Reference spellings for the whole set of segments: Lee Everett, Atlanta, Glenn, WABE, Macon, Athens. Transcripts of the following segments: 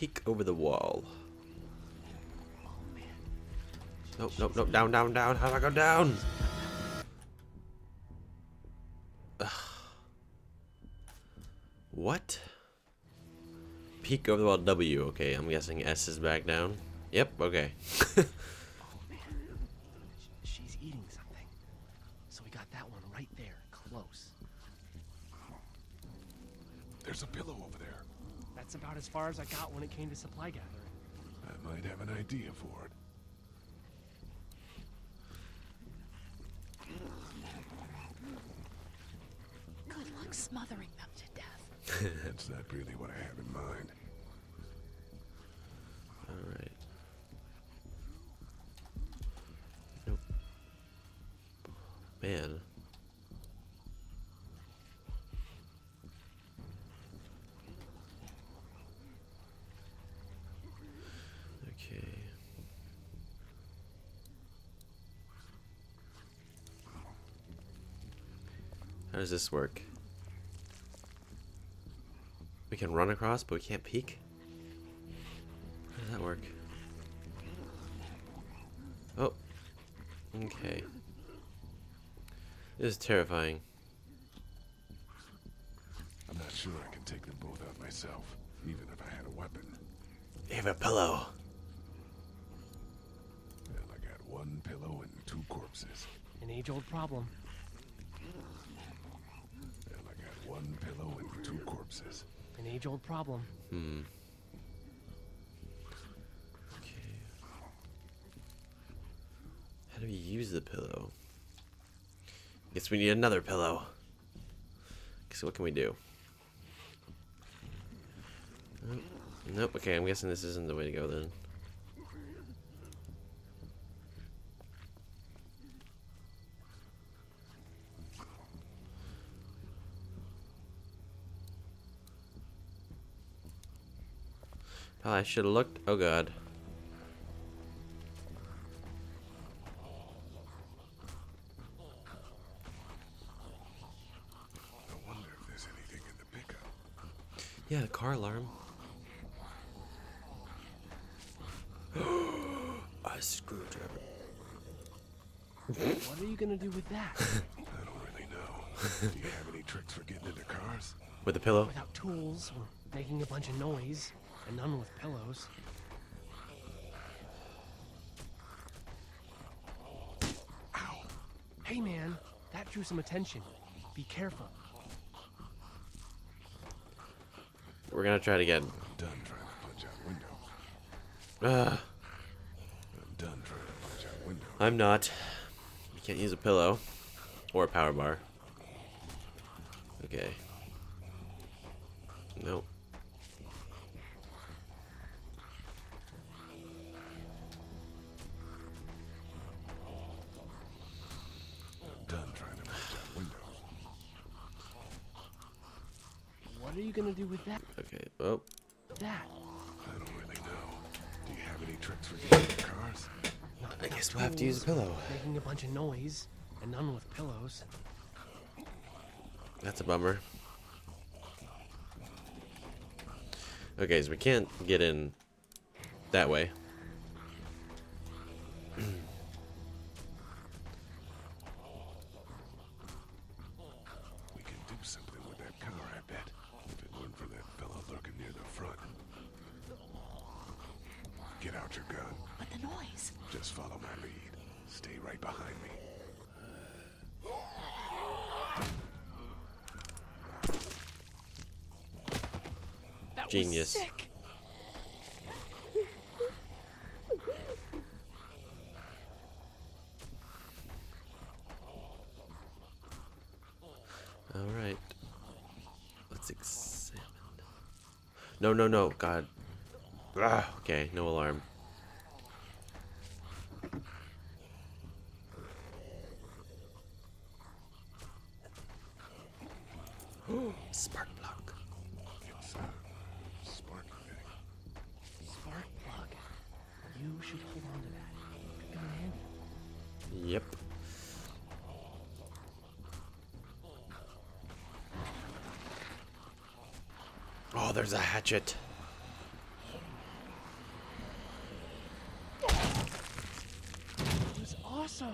peek over the wall. Nope, nope, nope. Down, down, down. How do I go down? Ugh. What? Peek over the wall. W. Okay, I'm guessing S is back down. Yep. Okay. Oh man, she's eating something. So we got that one right there, close. There's a pillow over there. That's about as far as I got when it came to supply gathering. I might have an idea for it. Good luck smothering them to death. That's not really what I have in mind. All right. Nope. Man. How does this work? We can run across, but we can't peek? How does that work? Oh. Okay. This is terrifying. I'm not sure I can take them both out myself, even if I had a weapon. They have a pillow. Well, I got one pillow and two corpses. An age-old problem. One pillow and two corpses. An age-old problem. Hmm. Okay. How do we use the pillow? Guess we need another pillow. So what can we do? Oh, nope. Okay, I'm guessing this isn't the way to go then. Oh, I should have looked. Oh god. I wonder if there's anything in the pickup. Yeah, the car alarm. A screwdriver. What are you gonna do with that? I don't really know. Do you have any tricks for getting into cars? With a pillow? Without tools or making a bunch of noise. And none with pillows. Ow! Hey man, that drew some attention. Be careful. We're gonna try it again. I'm done trying to punch out window. I'm done trying to punch out window. I'm not. You can't use a pillow or a power bar. Okay. Nope. What are you gonna do with that? Okay, well. That. I don't really know. Do you have any tricks for getting the cars? I guess we'll have to use a pillow. Making a bunch of noise, and none with pillows. That's a bummer. Okay, so we can't get in that way. Genius. All right. Let's examine. No, no, no. God. Ugh. Okay, no alarm. Spark plug. You should hold on to that. Come in. Yep. Oh, there's a hatchet. awesome.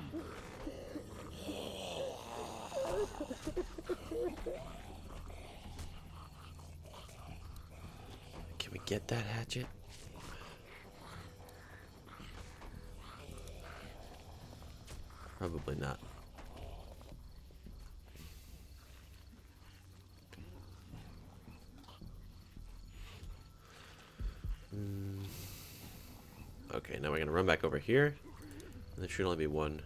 Can we get that hatchet? Probably not. Okay, now we're gonna run back over here. And there should only be one.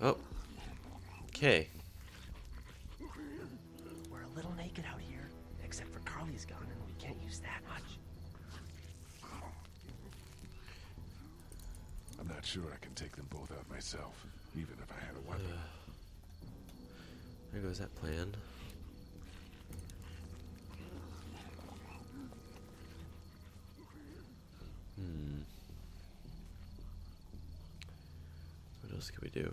Oh. Okay. We're a little naked out here, except for Carly's gone and we can't use that much. I'm not sure I can take them both out myself, even if I had a weapon. There goes that plan. What else can we do?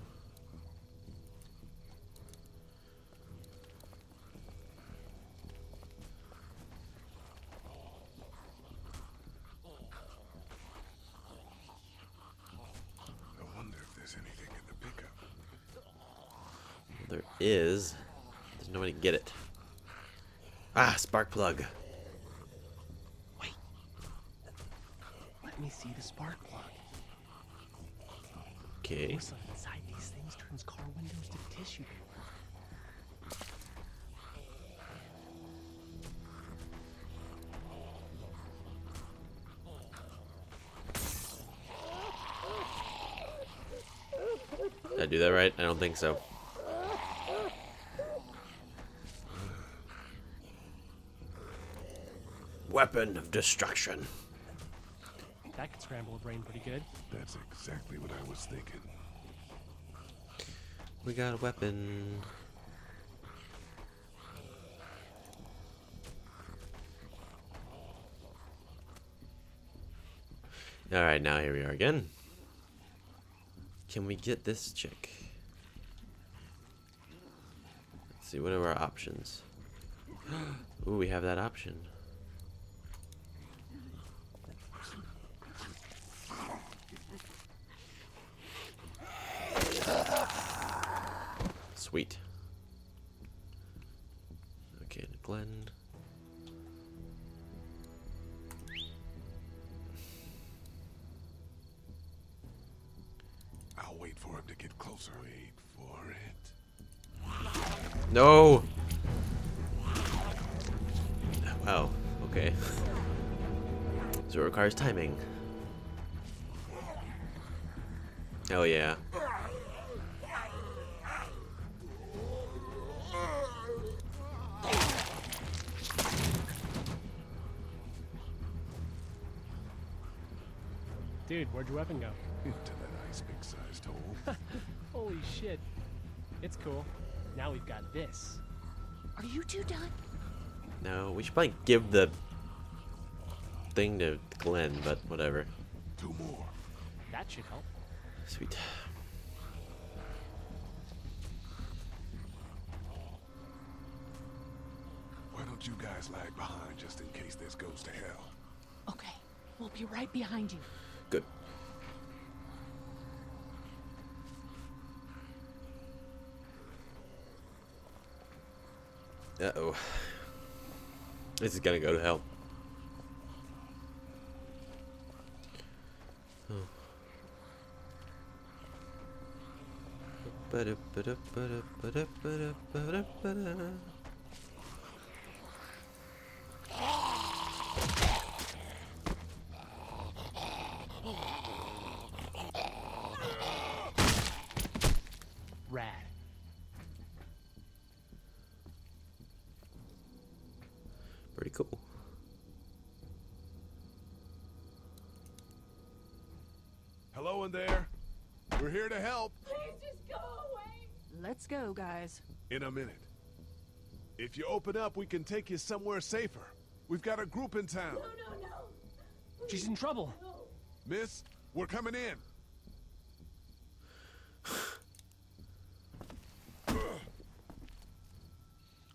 Is there's no way to get it. Ah, spark plug. Wait. Let me see the spark plug. Okay. The porcelain inside these things turns car windows to tissue paper. Did I do that right? I don't think so. Weapon of destruction. That could scramble a brain pretty good. That's exactly what I was thinking. We got a weapon. All right, now here we are again. Can we get this chick? Let's see, what are our options? Ooh, we have that option. Sweet. Okay, Glenn. I'll wait for him to get closer. Wait for it. No. Wow. Okay. So it requires timing. Oh yeah. Dude, where'd your weapon go? Into that ice big-sized hole. Holy shit. It's cool. Now we've got this. Are you two done? No, we should probably give the thing to Glenn, but whatever. Two more. That should help. Sweet. Why don't you guys lag behind just in case this goes to hell? Okay, we'll be right behind you. Good. Uh-oh. This is gonna go to hell. Oh. Pretty cool. Hello in there. We're here to help. Please just go away. Let's go, guys. In a minute. If you open up, we can take you somewhere safer. We've got a group in town. No, no, no. Please. She's in trouble. No. Miss, we're coming in.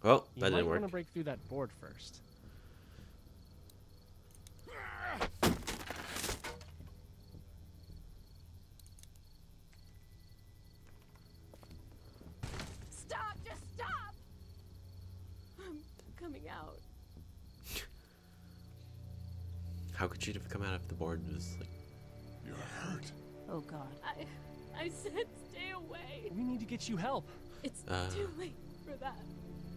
Oh, that didn't work. You want to break through that board first. Stop! Just stop! I'm coming out. How could she have come out if the board was like... You're hurt. Oh, God. I said stay away. We need to get you help. It's too late for that.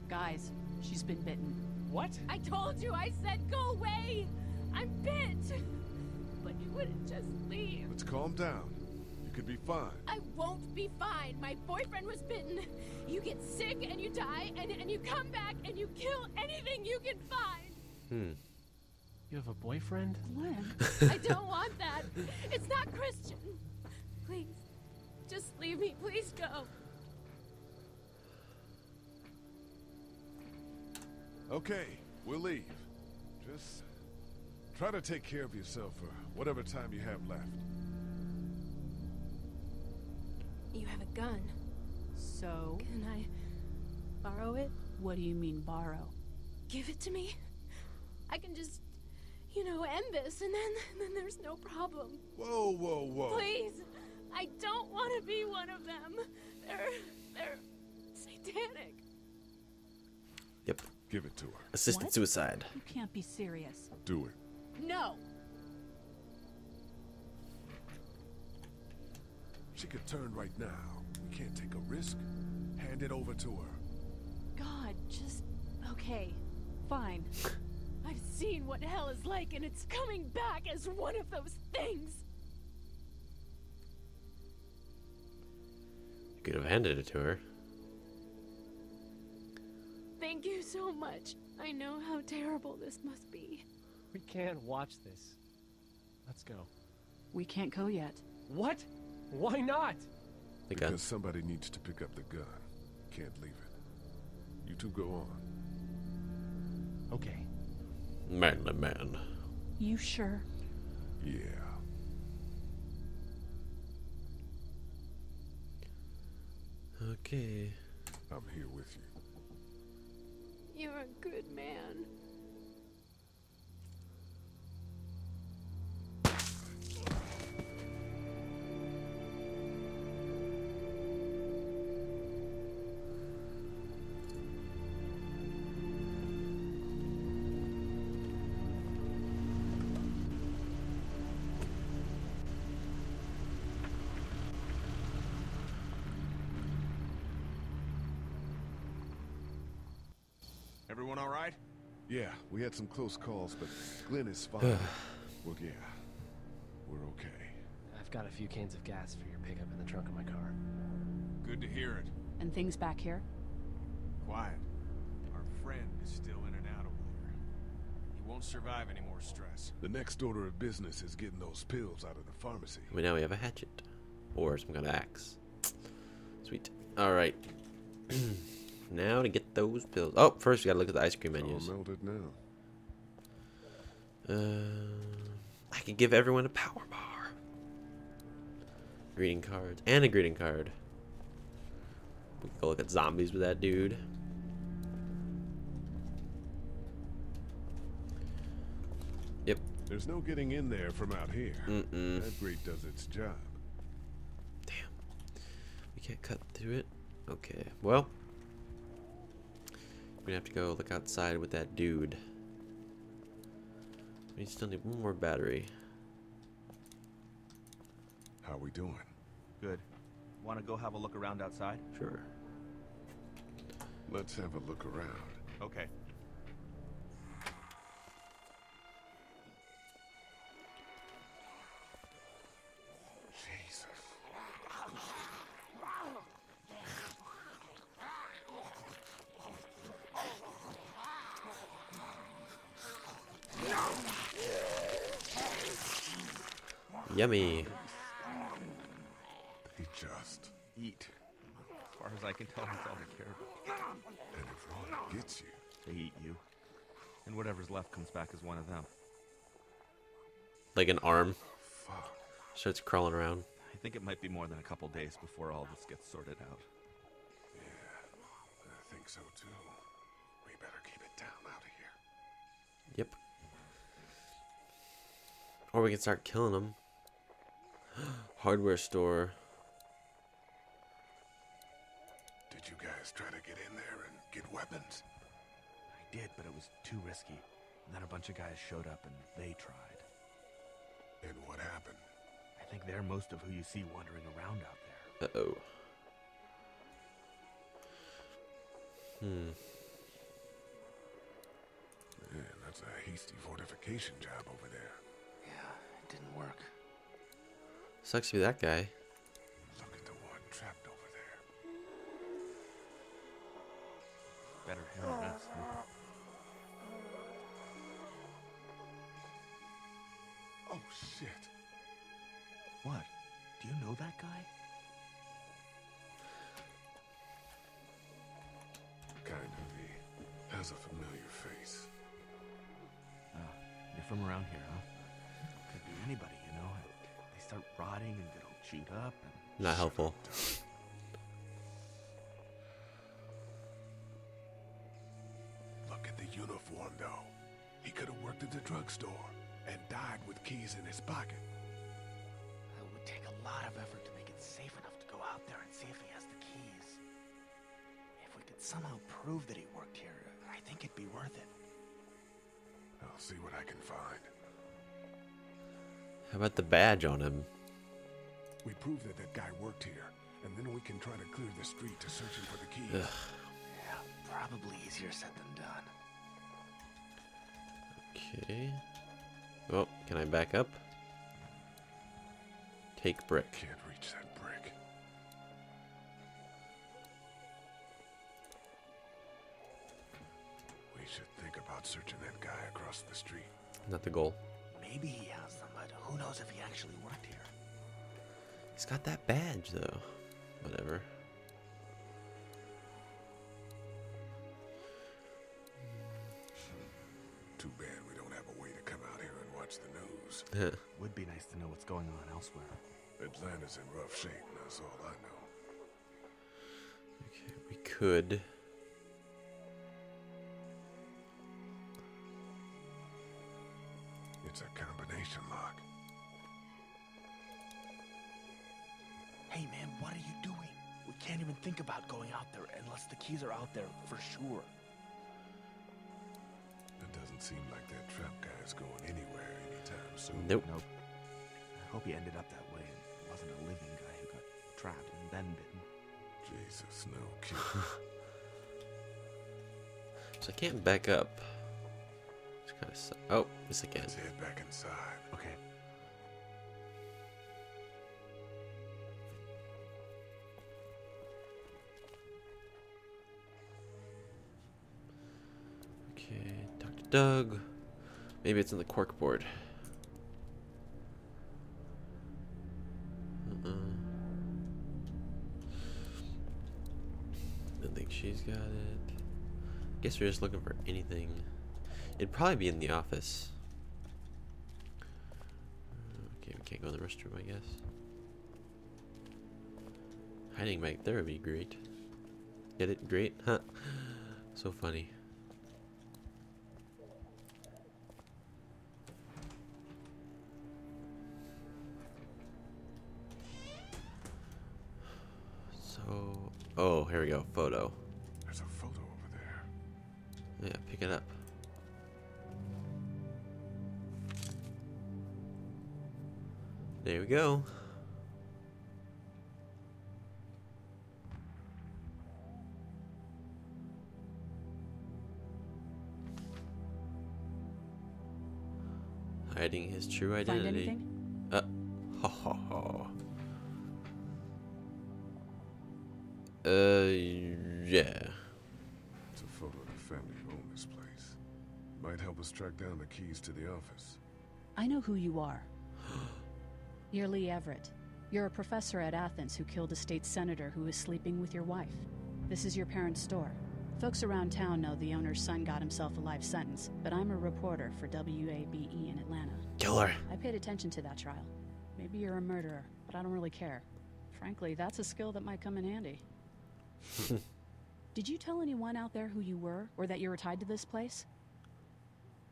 Guys, she's been bitten. What? I told you, I said go away. I'm bit. But you wouldn't just leave. Let's calm down. You could be fine. I won't be fine. My boyfriend was bitten. You get sick and you die and you come back and you kill anything you can find. You have a boyfriend? Glenn. I don't want that. It's not Christian. Please. Just leave me. Please go. Okay, we'll leave. Just try to take care of yourself for whatever time you have left. You have a gun. So? Can I borrow it? What do you mean, borrow? Give it to me. I can just, you know, end this, and then there's no problem. Whoa, whoa, whoa. Please! I don't want to be one of them. They're satanic. Yep. Give it to her. Assisted suicide. You can't be serious. Do it. No. She could turn right now. We can't take a risk. Hand it over to her. God, just... Okay. Fine. I've seen what hell is like, and it's coming back as one of those things. You could have handed it to her. Thank you so much. I know how terrible this must be. We can't watch this. Let's go. We can't go yet. What? Why not? Because somebody needs to pick up the gun. Can't leave it. You two go on. Okay. Manly man. You sure? Yeah. Okay. I'm here with you. You're a good man. Everyone all right? Yeah, we had some close calls, but Glenn is fine. Well, yeah, we're okay. I've got a few cans of gas for your pickup in the trunk of my car. Good to hear it. And things back here? Quiet. Our friend is still in and out over there. He won't survive any more stress. The next order of business is getting those pills out of the pharmacy. Well, now we have a hatchet. Or some kind of axe. Sweet. All right. Now to get those pills. Oh, first we gotta look at the ice cream menus. All melted now. I could give everyone a power bar. Greeting cards. And a greeting card. We can go look at zombies with that dude. Yep. There's no getting in there from out here. That grate does its job. Damn. We can't cut through it. Okay, well. We're gonna have to go look outside with that dude. We still need one more battery. How are we doing? Good. Want to go have a look around outside? Sure. Let's have a look around. Okay. Yummy. They just eat. As far as I can tell, that's all they care about. And if one gets you, they eat you. And whatever's left comes back as one of them. Like an arm. Fuck. Starts crawling around. I think it might be more than a couple days before all this gets sorted out. Yeah, I think so too. Yep. Or we can start killing them. Hardware store. Did you guys try to get in there and get weapons? I did, but it was too risky. And then a bunch of guys showed up and they tried. And what happened? I think they're most of who you see wandering around out there. Uh-oh. Hmm. Man, that's a hasty fortification job over there. Yeah, it didn't work. Sucks to be that guy. Look at the one trapped over there. Better him than us. Oh shit. What? Do you know that guy? Kind of. He has a familiar face. Oh, you're from around here, huh? Could be anybody, you know. They start rotting and they don't cheat up. And not helpful. Look at the uniform, though. He could have worked at the drugstore and died with keys in his pocket. It would take a lot of effort to make it safe enough to go out there and see if he has the keys. If we could somehow prove that he worked here, I think it'd be worth it. I'll see what I can find. How about the badge on him? We prove that that guy worked here, and then we can try to clear the street to search him for the keys. Ugh. Yeah, probably easier said than done. Okay. Well, can I back up? Take brick. Can't reach that brick. We should think about searching that guy across the street. Not the goal. Maybe he has them, but who knows if he actually worked here. He's got that badge, though. Whatever. Too bad we don't have a way to come out here and watch the news. Would be nice to know what's going on elsewhere. Atlanta's in rough shape, and that's all I know. Okay, we could... It's a combination lock. Hey man, what are you doing? We can't even think about going out there unless the keys are out there for sure. It doesn't seem like that trap guy is going anywhere anytime soon. Nope. Nope. I hope he ended up that way and wasn't a living guy who got trapped and then bitten. Jesus, no kid. So I can't back up. Oh, this again. Let's head back inside. Okay. Okay, Dr. Doug. Maybe it's in the cork board. I think she's got it. Guess we're just looking for anything. It'd probably be in the office. Okay, we can't go in the restroom, I guess. Hiding back there would be great. Get it? Great? Huh. So funny. So... Oh, here we go. Photo. There's a photo over there. Yeah, pick it up. There we go. Hiding his true identity. Ha ha ha. Yeah. It's a photo of the family who owned this place. Might help us track down the keys to the office. I know who you are. You're Lee Everett. You're a professor at Athens who killed a state senator who was sleeping with your wife. This is your parents' store. Folks around town know the owner's son got himself a life sentence, but I'm a reporter for WABE in Atlanta. Killer. I paid attention to that trial. Maybe you're a murderer, but I don't really care. Frankly, that's a skill that might come in handy. Did you tell anyone out there who you were, or that you were tied to this place?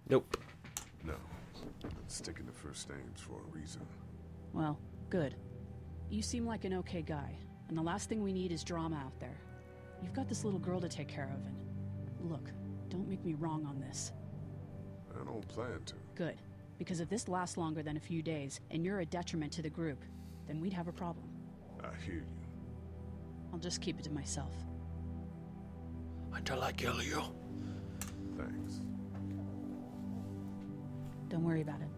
Nope. No. Sticking to first names for a reason. Well, good. You seem like an okay guy, and the last thing we need is drama out there. You've got this little girl to take care of, and look, don't make me wrong on this. I don't plan to. Good. Because if this lasts longer than a few days, and you're a detriment to the group, then we'd have a problem. I hear you. I'll just keep it to myself. Until I kill you. Thanks. Don't worry about it.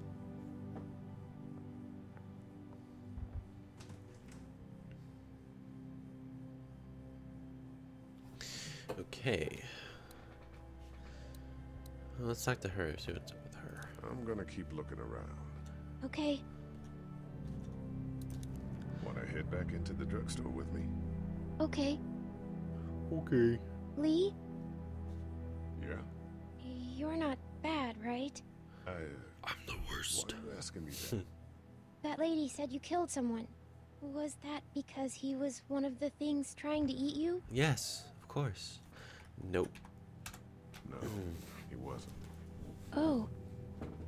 Okay. Well, let's talk to her, see what's up with her. I'm gonna keep looking around. Okay. Wanna head back into the drugstore with me? Okay. Okay. Lee? Yeah? You're not bad, right? I'm the worst. Why are you asking me that? That lady said you killed someone. Was that because he was one of the things trying to eat you? Yes, of course. Nope. No, he wasn't. Oh.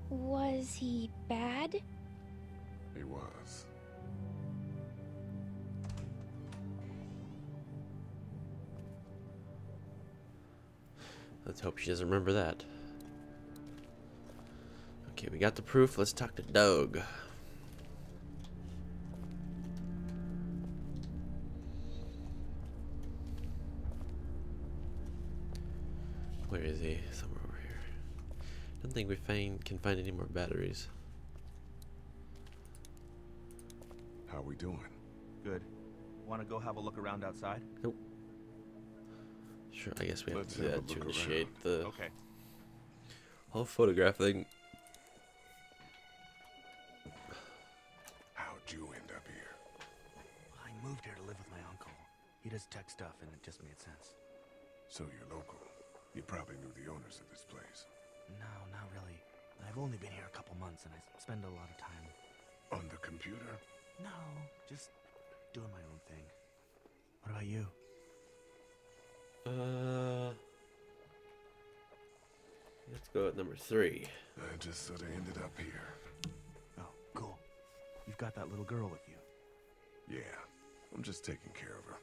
Was he bad? He was. Let's hope she doesn't remember that. Okay, we got the proof. Let's talk to Doug. Where is he? Somewhere over here. I don't think we can find any more batteries. How are we doing? Good. Want to go have a look around outside? Nope. Sure, I guess we have to do that to initiate the whole photograph thing. How'd you end up here? I moved here to live with my uncle. He does tech stuff and it just made sense. So you're local. You probably knew the owners of this place. No, not really. I've only been here a couple months and I spend a lot of time... On the computer? No, just doing my own thing. What about you? Let's go at number 3. I just sort of ended up here. Oh, cool. You've got that little girl with you. Yeah, I'm just taking care of her.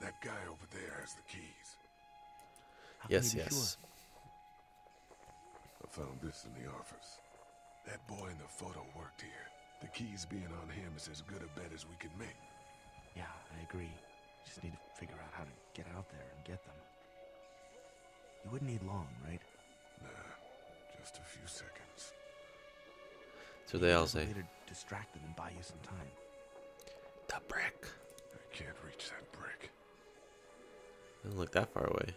That guy over there has the keys. Yes. Sure? I found this in the office. That boy in the photo worked here. The keys being on him is as good a bet as we can make. Yeah, I agree. Just need to figure out how to get out there and get them. You wouldn't need long, right? Nah, just a few seconds. So they all say. Later distract them and buy you some time. The brick. I can't reach that brick. Doesn't look that far away.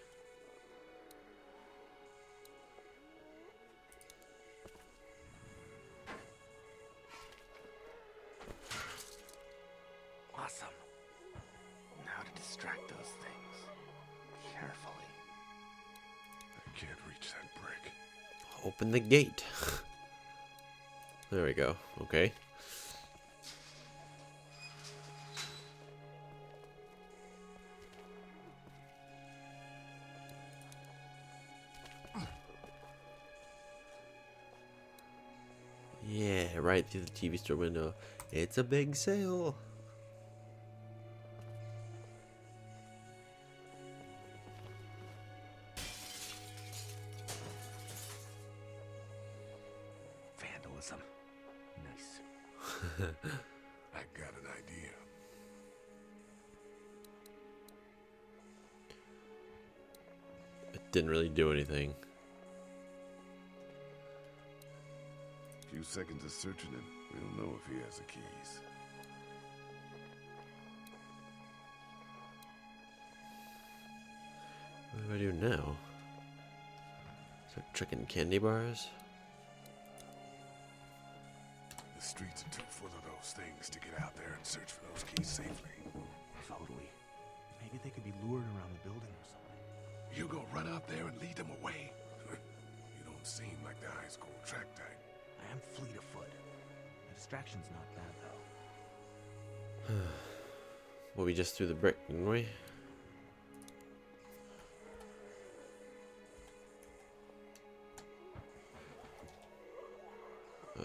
Open the gate. There we go. Okay. Yeah, right through the TV store window. It's a big sale. I got an idea. It didn't really do anything. A few seconds of searching him, we don't know if he has the keys. What do I do now? Start tricking candy bars? Streets are too full of those things to get out there and search for those keys safely. Totally. Maybe they could be lured around the building or something. You go run out there and lead them away. You don't seem like the high school track type. I am fleet of foot. The distraction's not bad though. Well, we just threw the brick, didn't we? I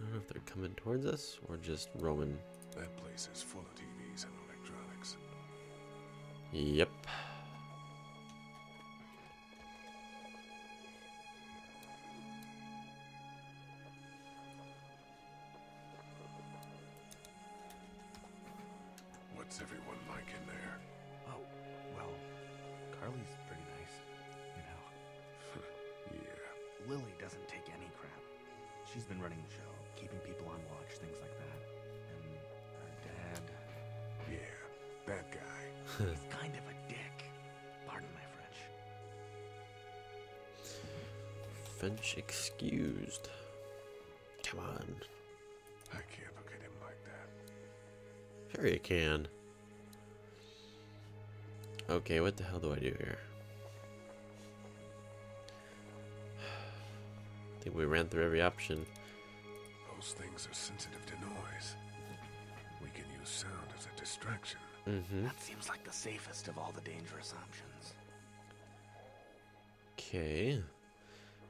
don't know if they're coming towards us or just roaming. That place is full of TVs and electronics. Yep. What's everyone like in there? Oh, well, Carly's pretty nice, you know. Yeah. Lily doesn't take any crap. She's been running the show, keeping people on watch, things like that. And her dad... Yeah, that guy. He's kind of a dick. Pardon my French. French excused. Come on. I can't look at him like that. Sure you can. Okay, what the hell do I do here? I think we ran through every option. Those things are sensitive to noise. We can use sound as a distraction. Mm-hmm. That seems like the safest of all the dangerous options. Okay.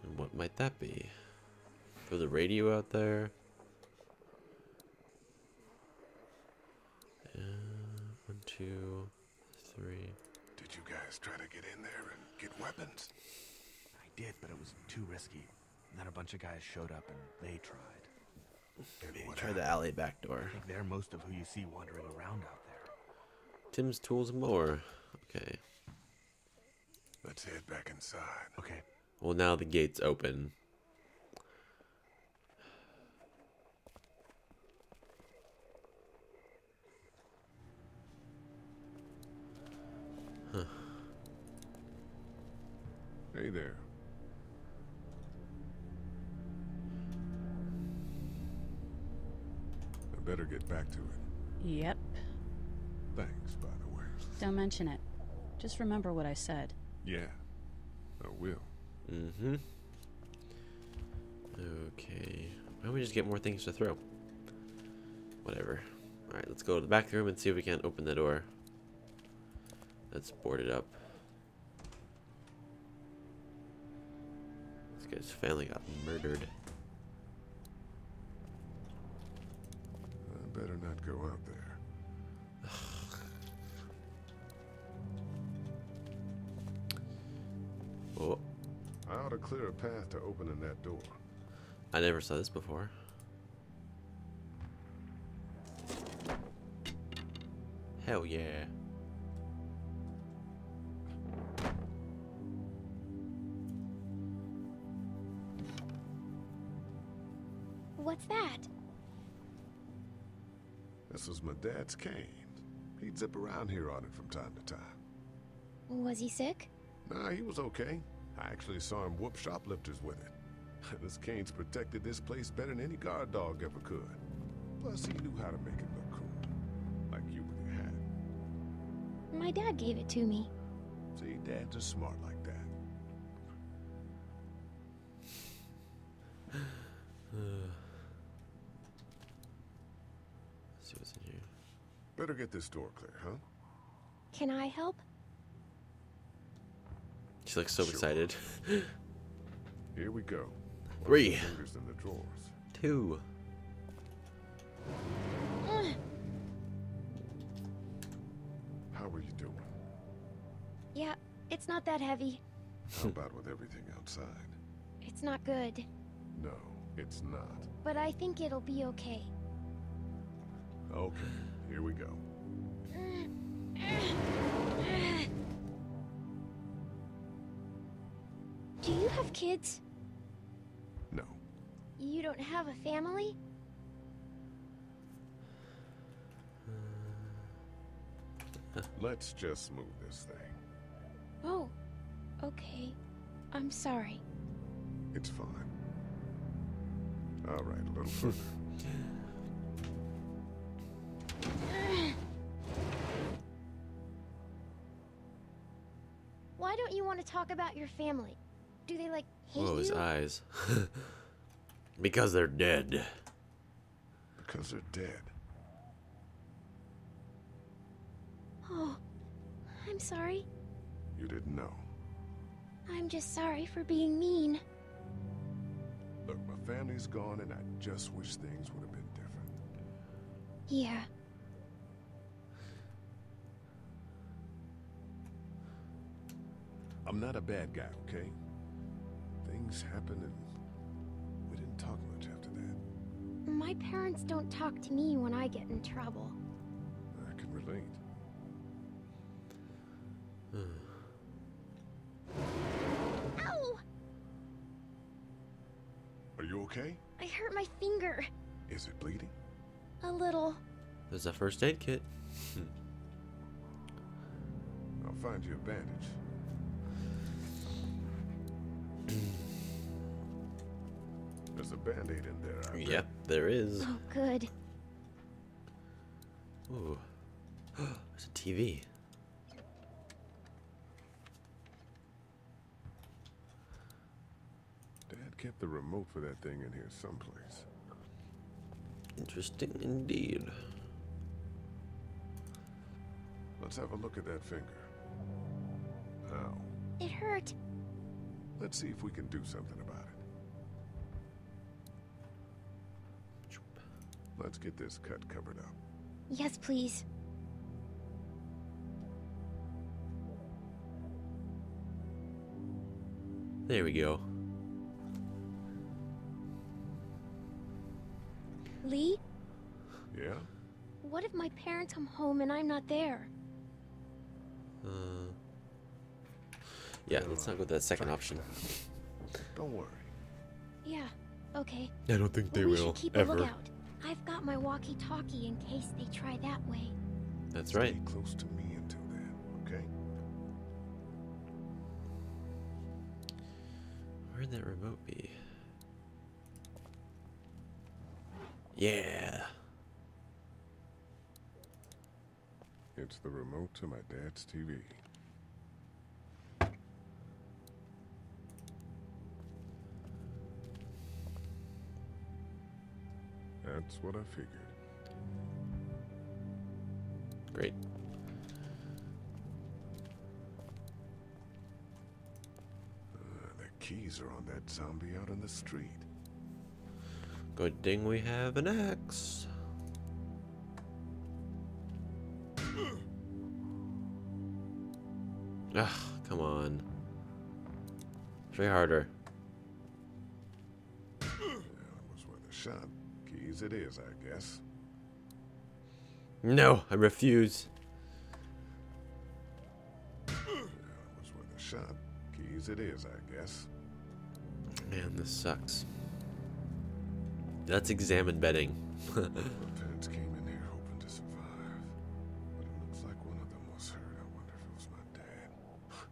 And what might that be? Throw the radio out there. One, two, three. Did you guys try to get in there and get weapons? I did, but it was too risky. And then a bunch of guys showed up and they tried. Maybe try the alley back door. I think they're most of who you see wandering around out there. Tim's tools and more. Okay. Let's head back inside. Okay. Well, now the gate's open. Huh. Hey there. Better get back to it. Yep. Thanks, by the way. Don't mention it. Just remember what I said. Yeah, I will. Mm-hmm. Okay. Why don't we just get more things to throw? Whatever. Alright, let's go to the back room and see if we can't open the door. Let's board it up. This guy's family got murdered. Better not go out there. Oh. I ought to clear a path to opening that door. I never saw this before. Hell yeah. What's that? This was my dad's cane. He'd zip around here on it from time to time. Was he sick? Nah, he was okay. I actually saw him whoop shoplifters with it. This cane's protected this place better than any guard dog ever could. Plus, he knew how to make it look cool. Like you with your hat. My dad gave it to me. See, dads are smart like that. Better get this door clear, huh? Can I help? She looks so excited. Here we go. Three. In the drawers. Two. How are you doing? Yeah, it's not that heavy. How about with everything outside? It's not good. No, it's not. But I think it'll be okay. Okay. Here we go. Do you have kids? No. You don't have a family? Let's just move this thing. Oh, okay. I'm sorry. It's fine. All right, a little further. Why don't you want to talk about your family? Do they like hate you? Whoa, his eyes. Because they're dead. Because they're dead. Oh, I'm sorry. You didn't know. I'm just sorry for being mean. family's gone, and I just wish things would have been different. Yeah. I'm not a bad guy, okay? Things happened and we didn't talk much after that. My parents don't talk to me when I get in trouble. I can relate. Ow! Are you okay? I hurt my finger. Is it bleeding? A little. There's a first aid kit. I'll find you a bandage. There's a band-aid in there. I bet. Yep, there is. Oh, good. Ooh, there's a TV. Dad kept the remote for that thing in here someplace. Interesting indeed. Let's have a look at that finger. Ow. It hurt. Let's see if we can do something about it. Let's get this cut covered up. Yes, please. There we go. Lee? Yeah? What if my parents come home and I'm not there? Yeah, let's not go to that second option. Don't worry. Yeah, okay. I don't think they will, keep ever. A lookout. I've got my walkie-talkie in case they try that way. That's right. Stay close to me until then, okay? Where'd that remote be? Yeah. It's the remote to my dad's TV. That's what I figured. Great. The keys are on that zombie out in the street. Good thing we have an axe. Ugh, come on. Try harder. That was worth a shot. Keys it is, I guess. No, I refuse. Was worth a shot. Keys it is, I guess. Man, this sucks. Let's examine bedding. The parents came in here hoping to survive. But it looks like one of them was hurt. I wonder if it was my dad.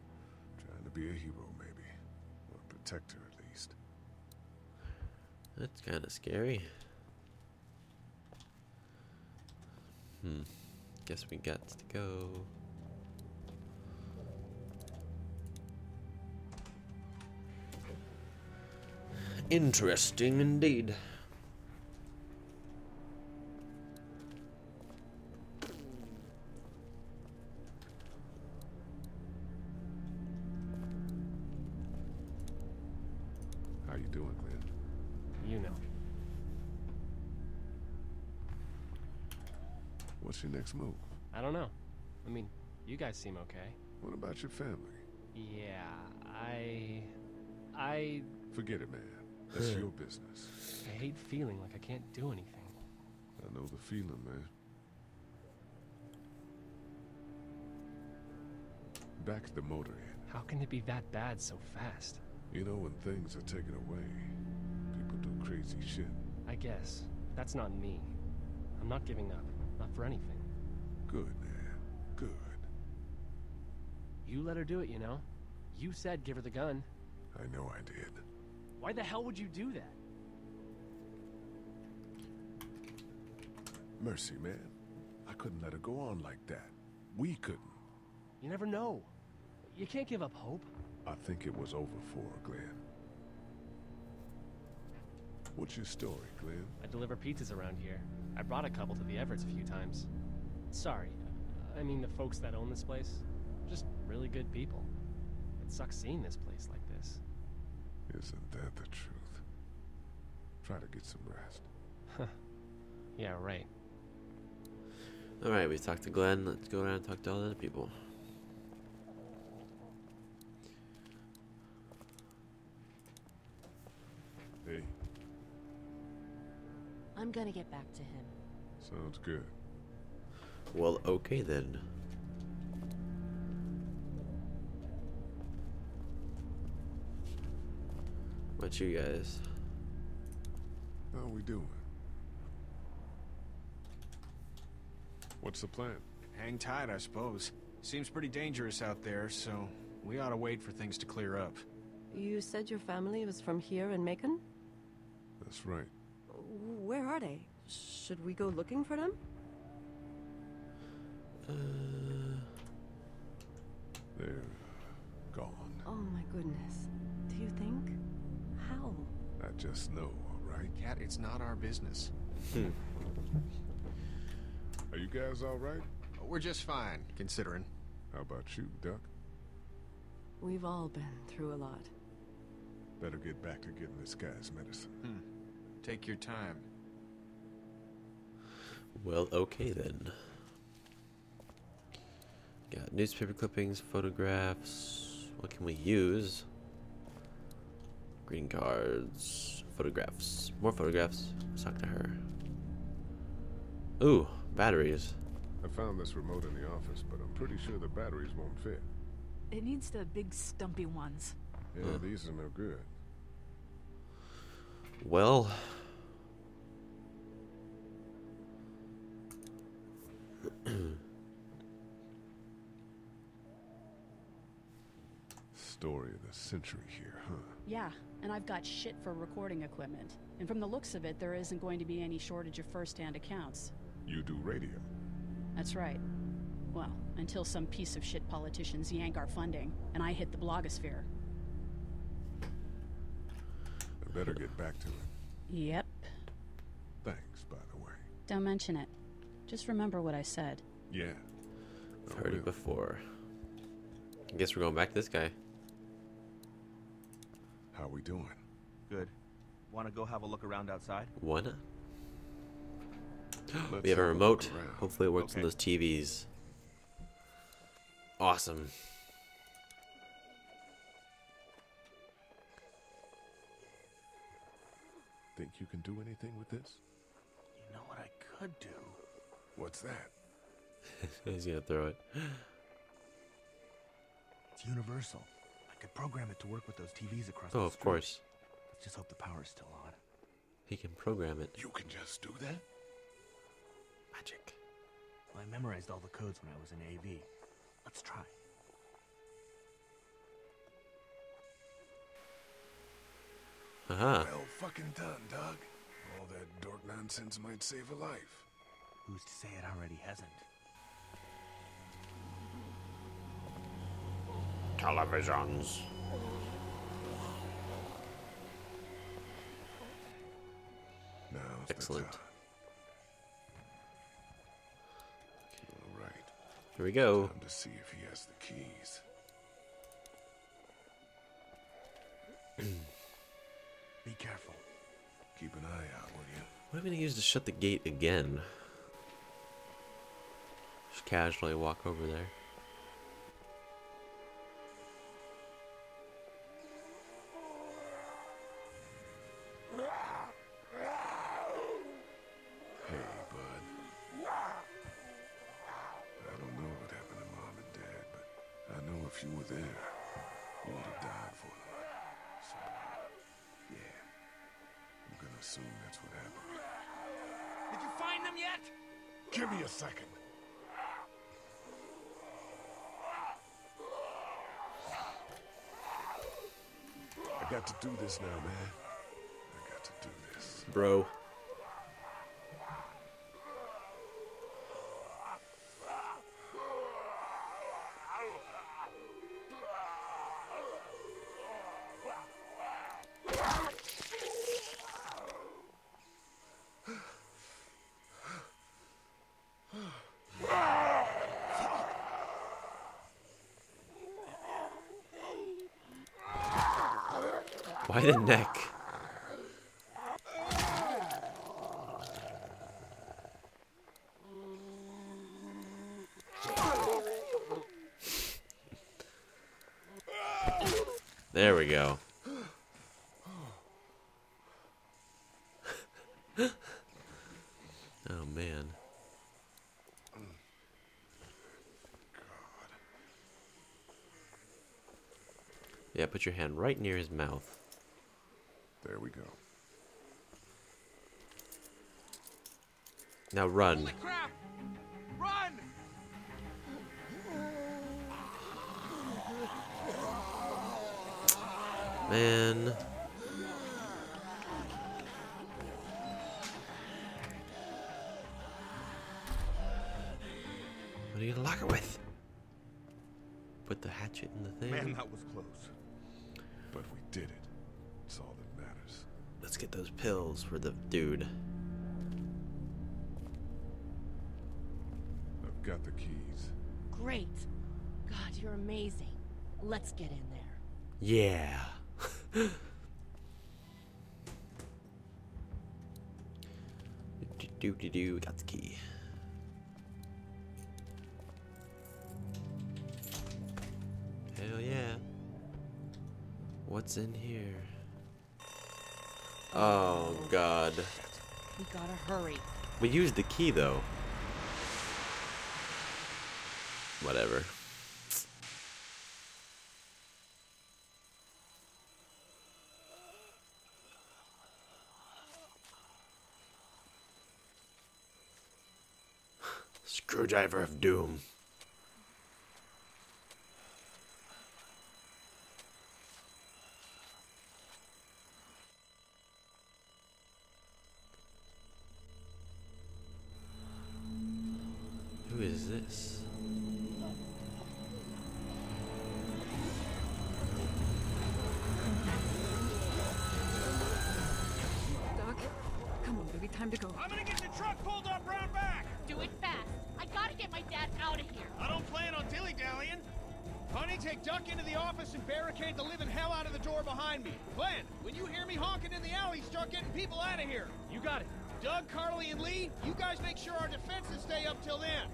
Trying to be a hero, maybe. Or a protector, at least. That's kind of scary. Guess we got to go. Interesting indeed. How you doing, Glenn? You know. What's your next move? I don't know. I mean, you guys seem okay. What about your family? Yeah, I... Forget it, man. That's your business. I hate feeling like I can't do anything. I know the feeling, man. Back to the motor inn. How can it be that bad so fast? You know, when things are taken away, people do crazy shit. I guess. That's not me. I'm not giving up. Not for anything. Good, man. Good. You let her do it, you know. You said give her the gun. I know I did. Why the hell would you do that? Mercy, man. I couldn't let her go on like that. We couldn't. You never know. You can't give up hope. I think it was over for her, Glenn. What's your story, Glenn? I deliver pizzas around here. I brought a couple to the Everetts a few times. Sorry, I mean the folks that own this place. Just really good people. It sucks seeing this place like this. Isn't that the truth? Try to get some rest. Huh. Yeah, right. All right, we talked to Glenn. Let's go around and talk to all the other people. Hey. I'm gonna get back to him. Sounds good. Well, okay then. What you guys? How we doing? What's the plan? Hang tight, I suppose. Seems pretty dangerous out there, so we ought to wait for things to clear up. You said your family was from here in Macon? That's right. Where are they? Should we go looking for them? They're gone. Oh my goodness. Do you think? How? I just know, all right? Cat, it's not our business. Are you guys all right? We're just fine, considering. How about you, Duck? We've all been through a lot. Better get back to getting this guy's medicine. Take your time. Well, okay then. Got newspaper clippings, photographs. What can we use? Green cards, photographs. More photographs. Let's talk to her. Ooh. Batteries. I found this remote in the office, but I'm pretty sure the batteries won't fit. It needs the big stumpy ones. Yeah, these are no good. Well, story of the century here, huh? Yeah, and I've got shit for recording equipment. And from the looks of it, there isn't going to be any shortage of first-hand accounts. You do radio. That's right. Well, until some piece of shit politicians yank our funding, and I hit the blogosphere. I better get back to it. Yep. Thanks, by the way. Don't mention it. Just remember what I said. Yeah. I've heard it before. I guess we're going back to this guy. How we doing? Good. Want to go have a look around outside? Why not? We have a remote. Hopefully it works on those TVs. Awesome. Think you can do anything with this? You know what I could do? What's that? He's gonna throw it. It's universal. I could program it to work with those TVs across the street. Oh, of course. Let's just hope the power's still on. He can program it. You can just do that? Magic. Well, I memorized all the codes when I was in AV. Let's try. Well fucking done, dog. All that dork nonsense might save a life. Who's to say it already hasn't? Televisions. Now's excellent. The time. Here we go. Time to see if he has the keys. Be careful. Keep an eye out, will you? What am I gonna use to shut the gate again? Just casually walk over there. Give me a second. I got to do this now, man. I got to do this. Bro. Why the neck? There we go. Oh, man. Yeah, put your hand right near his mouth. There we go. Now run. Holy crap! Run! Man. What are you gonna lock it with? Put the hatchet in the thing. Man, that was close. But we did it. It's all that matters. Let's get those pills for the dude. I've got the keys. Great. God, you're amazing. Let's get in there. Yeah. We got the key. Hell yeah. What's in here? Oh god. We gotta hurry. We used the key though. Whatever. Screwdriver of doom. Who is this? Doc, come on, baby, time to go. I'm gonna get the truck pulled up round back. Do it fast. I gotta get my dad out of here. I don't plan on dilly-dallying. Honey, take Duck into the office and barricade the living hell out of the door behind me. Glenn, when you hear me honking in the alley, start getting people out of here. You got it. Doug, Carly, and Lee, you guys make sure our defenses stay up till then.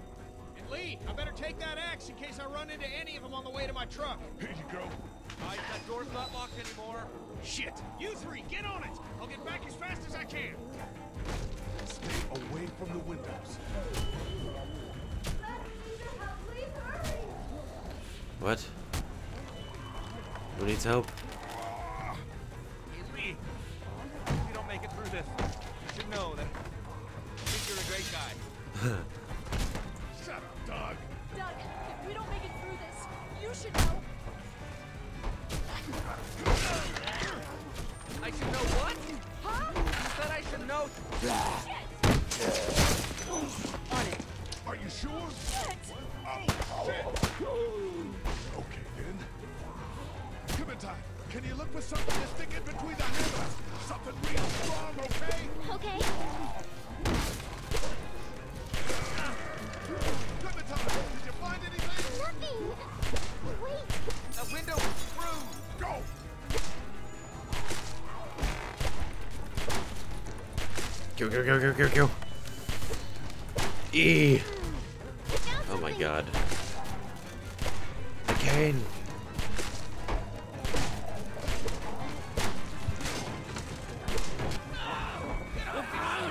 And Lee, I better take that axe in case I run into any of them on the way to my truck. Here you go. That door's not locked anymore. Shit. You three, get on it. I'll get back as fast as I can. Stay away from the windows. What? Who needs help? Lee, if you don't make it through this, you should know that I think you're a great guy. Shut up, Doug. Doug, if we don't make it through this, you should know. I should know what? Huh? You said I should know. Shit. On it. Are you sure? Shit. Oh, shit. Okay, then. Clementine, can you look for something to stick in between the handles? Something real strong, okay? Okay. Clementine, did you find anything? It's working. Wait. The window is through. Go. Go. E. Oh my god. Again.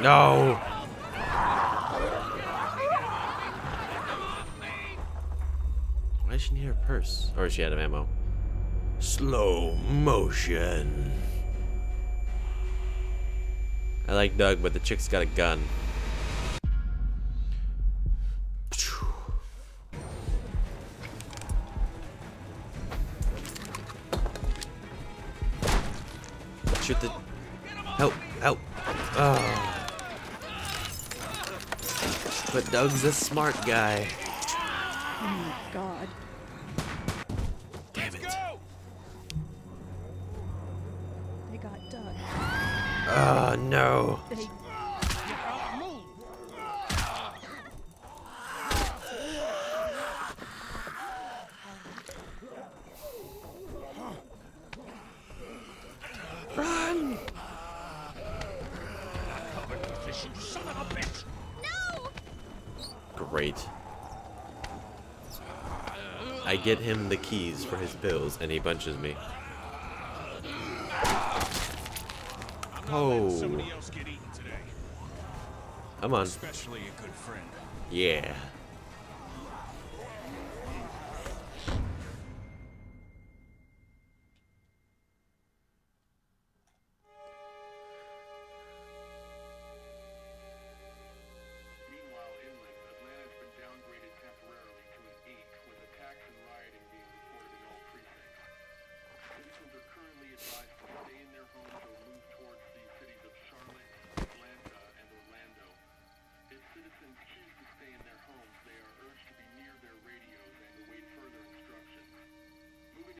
No. Why does she need her purse? Or is she out of ammo? Slow motion. I like Doug, but the chick's got a gun. Shoot the... Help! Help! Oh. But Doug's a smart guy. Oh my god. Damn it. They got Doug. Oh no. Run! Son of a bitch. No! Great. I get him the keys for his pills and he punches me. Oh. Somebody else get eaten today. Come on. Especially a good friend. Yeah.